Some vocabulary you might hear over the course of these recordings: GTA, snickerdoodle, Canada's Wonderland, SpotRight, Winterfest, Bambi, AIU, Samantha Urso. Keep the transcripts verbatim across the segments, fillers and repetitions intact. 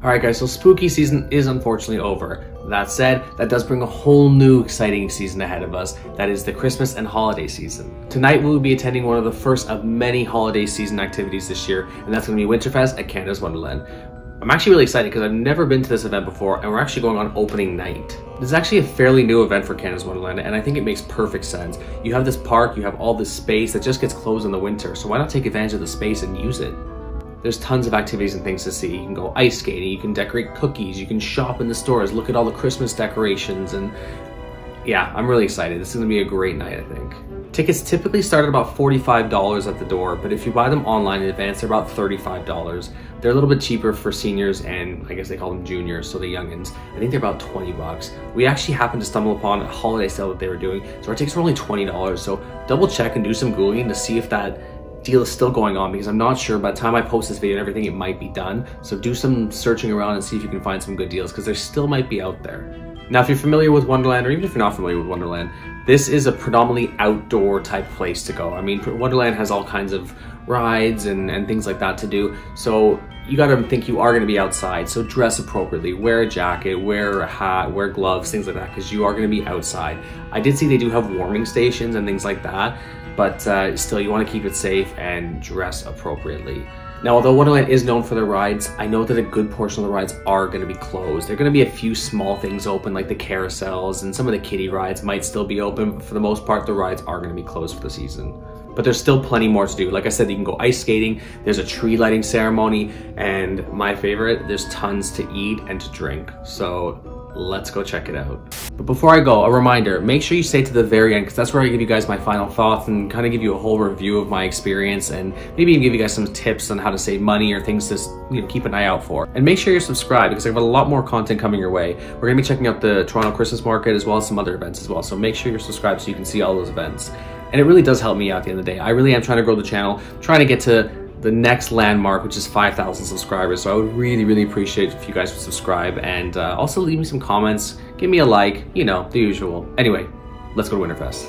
Alright guys, so spooky season is unfortunately over. That said, that does bring a whole new exciting season ahead of us, that is the Christmas and holiday season. Tonight we will be attending one of the first of many holiday season activities this year, and that's going to be Winterfest at Canada's Wonderland. I'm actually really excited because I've never been to this event before, and we're actually going on opening night. This is actually a fairly new event for Canada's Wonderland, and I think it makes perfect sense. You have this park, you have all this space that just gets closed in the winter, so why not take advantage of the space and use it? There's tons of activities and things to see. You can go ice skating, you can decorate cookies, you can shop in the stores, look at all the Christmas decorations, and yeah, I'm really excited. This is going to be a great night, I think. Tickets typically start at about forty-five dollars at the door, but if you buy them online in advance, they're about thirty-five dollars. They're a little bit cheaper for seniors and I guess they call them juniors, so the youngins. I think they're about twenty bucks. We actually happened to stumble upon a holiday sale that they were doing, so our tickets were only twenty dollars, so double check and do some Googling to see if that deal is still going on, because I'm not sure. By the time I post this video and everything, it might be done. So do some searching around and see if you can find some good deals, because there still might be out there. Now, if you're familiar with Wonderland, or even if you're not familiar with Wonderland, this is a predominantly outdoor type place to go. I mean, Wonderland has all kinds of rides and, and things like that to do. So you gotta think you are gonna be outside. So dress appropriately, wear a jacket, wear a hat, wear gloves, things like that, because you are gonna be outside. I did see they do have warming stations and things like that, but uh, still, you wanna keep it safe and dress appropriately. Now, although Wonderland is known for their rides, I know that a good portion of the rides are going to be closed. There are going to be a few small things open, like the carousels, and some of the kiddie rides might still be open, but for the most part, the rides are going to be closed for the season. But there's still plenty more to do. Like I said, you can go ice skating, there's a tree lighting ceremony, and my favorite, there's tons to eat and to drink. So let's go check it out. But before I go, a reminder, make sure you stay to the very end, because that's where I give you guys my final thoughts and kind of give you a whole review of my experience, and maybe even give you guys some tips on how to save money or things to, you know, keep an eye out for. And make sure you're subscribed, because I have a lot more content coming your way. We're gonna be checking out the Toronto Christmas market as well as some other events as well, so make sure you're subscribed so you can see all those events. And it really does help me out at the end of the day. I really am trying to grow the channel, trying to get to the next landmark, which is five thousand subscribers. So I would really, really appreciate if you guys would subscribe, and uh, also leave me some comments, give me a like, you know, the usual. Anyway, let's go to Winterfest.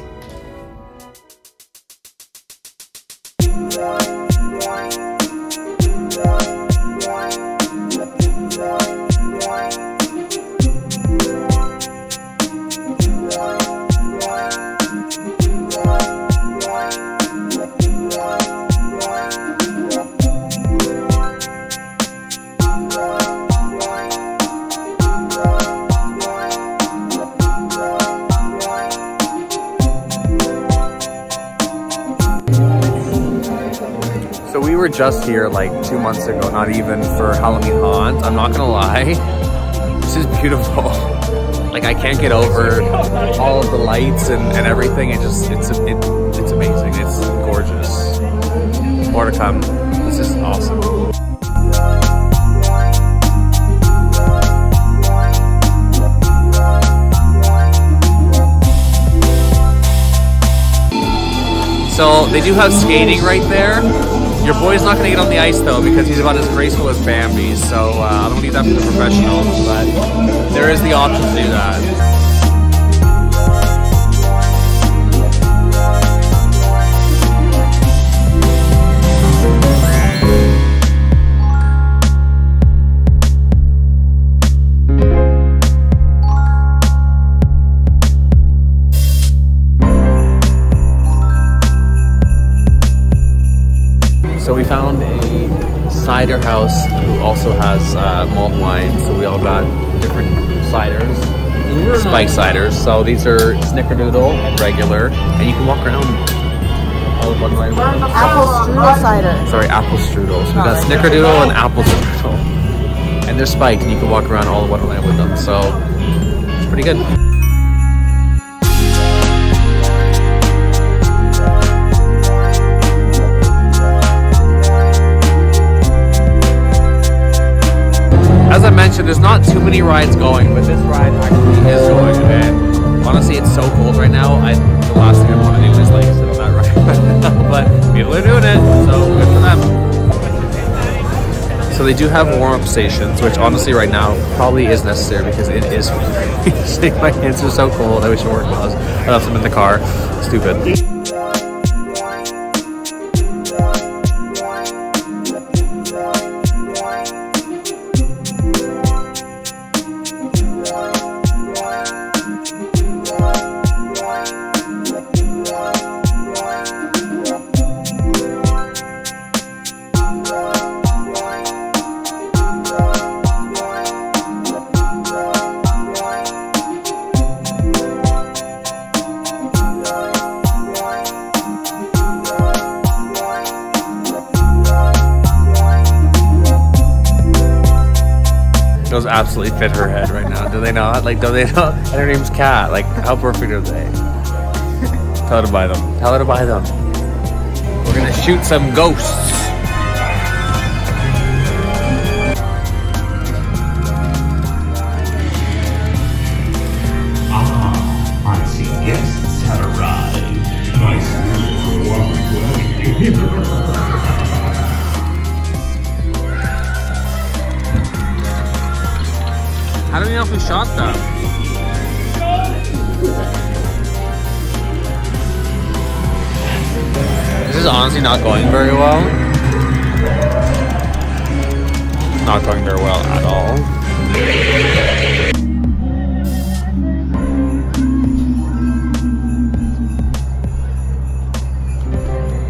We were just here like two months ago, not even, for Halloween Haunt. I'm not gonna lie, this is beautiful. Like, I can't get over all of the lights and, and everything. It just, it's it, it's amazing. It's gorgeous. More to come. This is awesome. So they do have skating right there. Your boy's not gonna get on the ice though, because he's about as graceful as Bambi, so uh, I don't need that for the professionals, but there is the option to do that. So we found a cider house who also has uh, malt wine, so we all got different ciders, spiked ciders. So these are snickerdoodle, regular, and you can walk around all of Wonderland. Apple strudel cider. Sorry, apple strudel. So we got snickerdoodle and apple strudel. And they're spiked, and you can walk around all of Wonderland with them, so it's pretty good. As I mentioned, there's not too many rides going, but this ride actually is going, and honestly, it's so cold right now, I, the last thing I want to do is like sit on that ride right now, but people are doing it, so good for them. So they do have warm-up stations, which honestly right now probably is necessary, because it is freezing. My hands are so cold, I wish I wore gloves. I left them in the car, stupid. Thank you. those absolutely fit her head right now. Do they not? Like, do they not? And her name's Kat. Like, how perfect are they? Tell her to buy them. Tell her to buy them. We're gonna shoot some ghosts. I don't know if we shot that. This is honestly not going very well. Not going very well at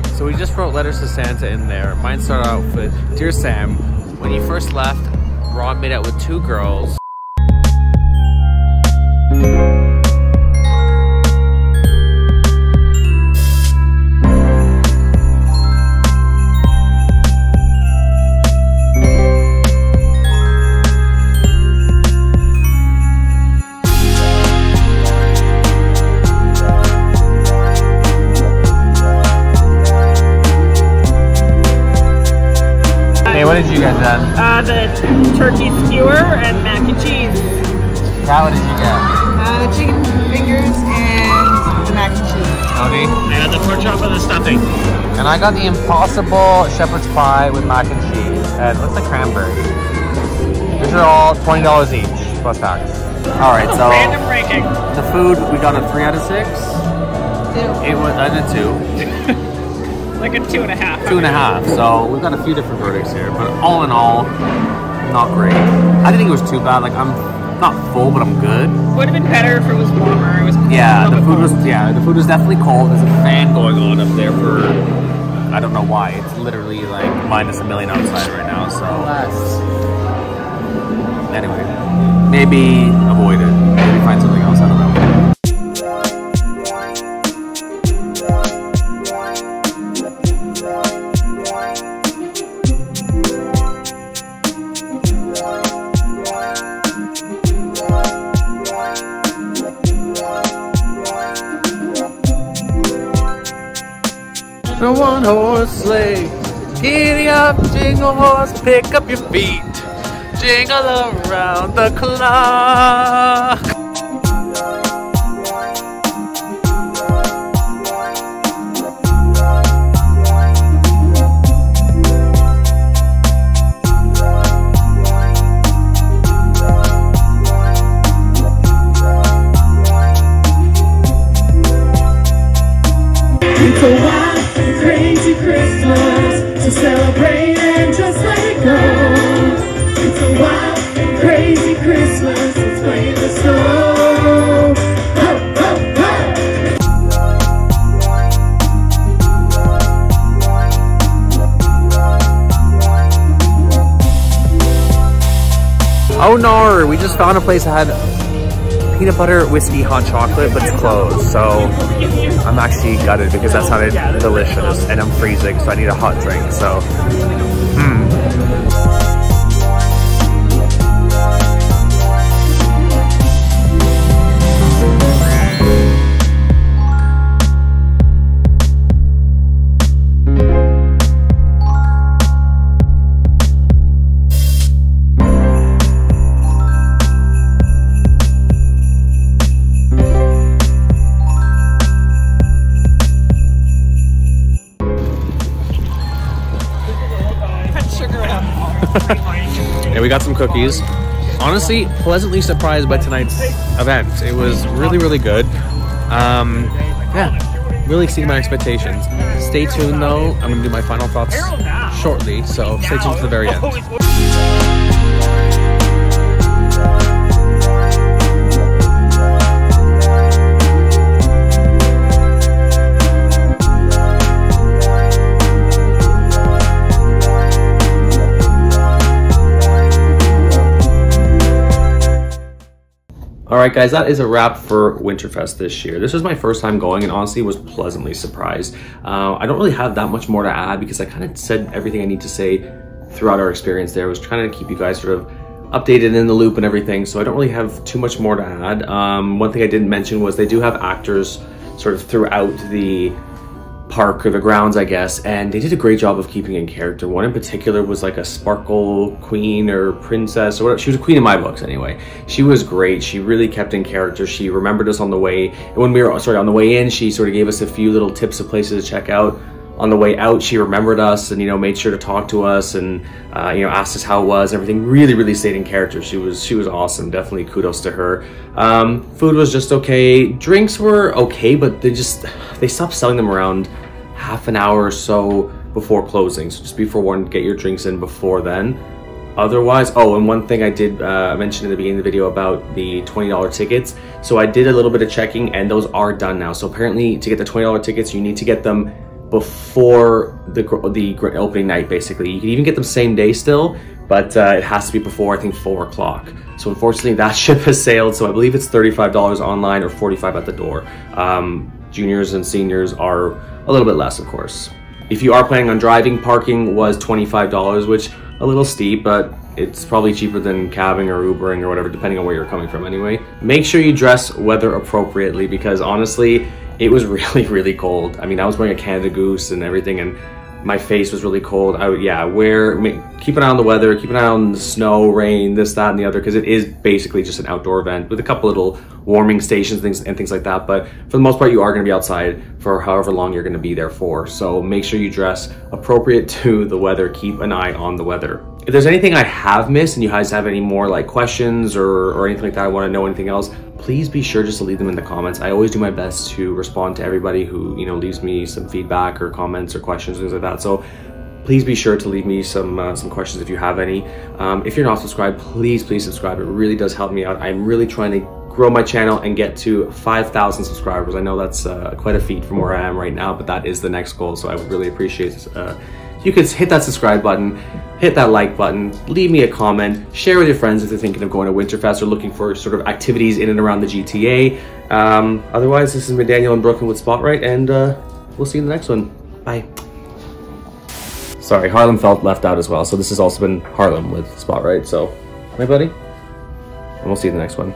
all. So we just wrote letters to Santa in there. Mine started out with, "Dear Sam, when you first left, Ron made out with two girls. Hey, what did you guys have? Uh, the turkey skewer and mac and cheese. Kat, what did you get? Uh, the chicken fingers and the mac and cheese. Cody? I got the pork chop and the stuffing. And I got the impossible shepherd's pie with mac and cheese. And what's the cranberry? These are all twenty dollars each, plus tax. Alright, so random ranking. The food, we got a three out of six. Two. It was, I did two. Like a two and a half. Two and a half. So we've got a few different verdicts here, but all in all, not great. I didn't think it was too bad. Like, I'm not full, but I'm good. Would have been better if it was warmer. It was cold. Yeah, the food was. Yeah, the food was definitely cold. There's a fan going on up there for I don't know why. It's literally like minus a million outside right now. So less. Anyway, maybe avoid it. Maybe find something else. I don't know. No one horse sleigh, giddy up, jingle horse, pick up your feet, jingle around the clock. It's a wild and crazy Christmas, so celebrate and just let it go. It's a wild and crazy Christmas, let's play in the snow. Ho, ho, ho. Oh no, we just found a place that had peanut butter, whiskey, hot chocolate, but it's closed, so I'm actually gutted because that sounded delicious, and I'm freezing, so I need a hot drink, so, mm. Yeah, we got some cookies. Honestly, pleasantly surprised by tonight's event. It was really, really good. Um, yeah, really exceeded my expectations. Stay tuned though, I'm gonna do my final thoughts shortly, so stay tuned to the very end. Alright guys, that is a wrap for Winterfest this year. This was my first time going and honestly was pleasantly surprised. Uh, I don't really have that much more to add because I kind of said everything I need to say throughout our experience there. I was trying to keep you guys sort of updated in the loop and everything, so I don't really have too much more to add. Um, one thing I didn't mention was they do have actors sort of throughout the park or the grounds, I guess, and they did a great job of keeping in character. One in particular was like a sparkle queen or princess or whatever. She was a queen in my books anyway. She was great. She really kept in character. She remembered us on the way, and when we were sorry on the way in, she sort of gave us a few little tips of places to check out. On the way out, she remembered us and, you know, made sure to talk to us and, uh, you know, asked us how it was. Everything really, really stayed in character. She was she was awesome. Definitely kudos to her. Um, food was just okay. Drinks were okay, but they just, they stopped selling them around half an hour or so before closing. So just be forewarned, get your drinks in before then. Otherwise, oh, and one thing I did uh, mention in the beginning of the video about the twenty dollar tickets. So I did a little bit of checking and those are done now. So apparently to get the twenty dollar tickets, you need to get them before the the opening night, basically. You can even get them same day still, but uh, it has to be before, I think, four o'clock. So unfortunately, that ship has sailed, so I believe it's thirty-five dollars online or forty-five dollars at the door. Um, juniors and seniors are a little bit less, of course. If you are planning on driving, parking was twenty-five dollars, which a little steep, but it's probably cheaper than cabbing or Ubering or whatever, depending on where you're coming from anyway. Make sure you dress weather appropriately, because honestly, it was really, really cold. I mean, I was wearing a Canada Goose and everything, and my face was really cold. I would, yeah, wear, I mean, keep an eye on the weather, keep an eye on the snow, rain, this, that, and the other, because it is basically just an outdoor event with a couple little warming stations things and things like that. But for the most part, you are gonna be outside for however long you're gonna be there for. So make sure you dress appropriate to the weather. Keep an eye on the weather. If there's anything I have missed and you guys have any more like questions or, or anything like that, I want to know anything else, please be sure just to leave them in the comments. I always do my best to respond to everybody who, you know, leaves me some feedback or comments or questions, things like that. So please be sure to leave me some uh, some questions if you have any. Um, if you're not subscribed, please, please subscribe. It really does help me out. I'm really trying to grow my channel and get to five thousand subscribers. I know that's uh, quite a feat from where I am right now, but that is the next goal. So I would really appreciate uh, you could hit that subscribe button, hit that like button, leave me a comment, share with your friends if they're thinking of going to Winterfest or looking for sort of activities in and around the G T A. Um, otherwise, this has been Daniel and Brooklyn with SpotRight, and uh, we'll see you in the next one. Bye. Sorry, Harlem felt left out as well, so this has also been Harlem with SpotRight. So, my buddy, and we'll see you in the next one.